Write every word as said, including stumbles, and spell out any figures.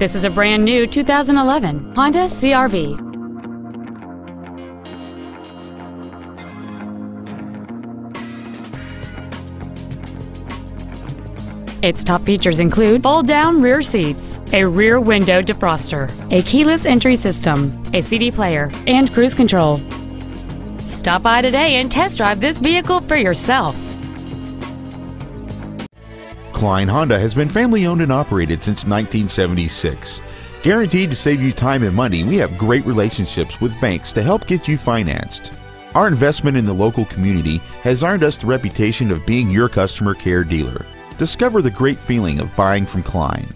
This is a brand new two thousand eleven Honda C R V. Its top features include fold-down rear seats, a rear window defroster, a keyless entry system, a C D player, and cruise control. Stop by today and test drive this vehicle for yourself. Klein Honda has been family-owned and operated since nineteen seventy-six. Guaranteed to save you time and money, we have great relationships with banks to help get you financed. Our investment in the local community has earned us the reputation of being your customer care dealer. Discover the great feeling of buying from Klein.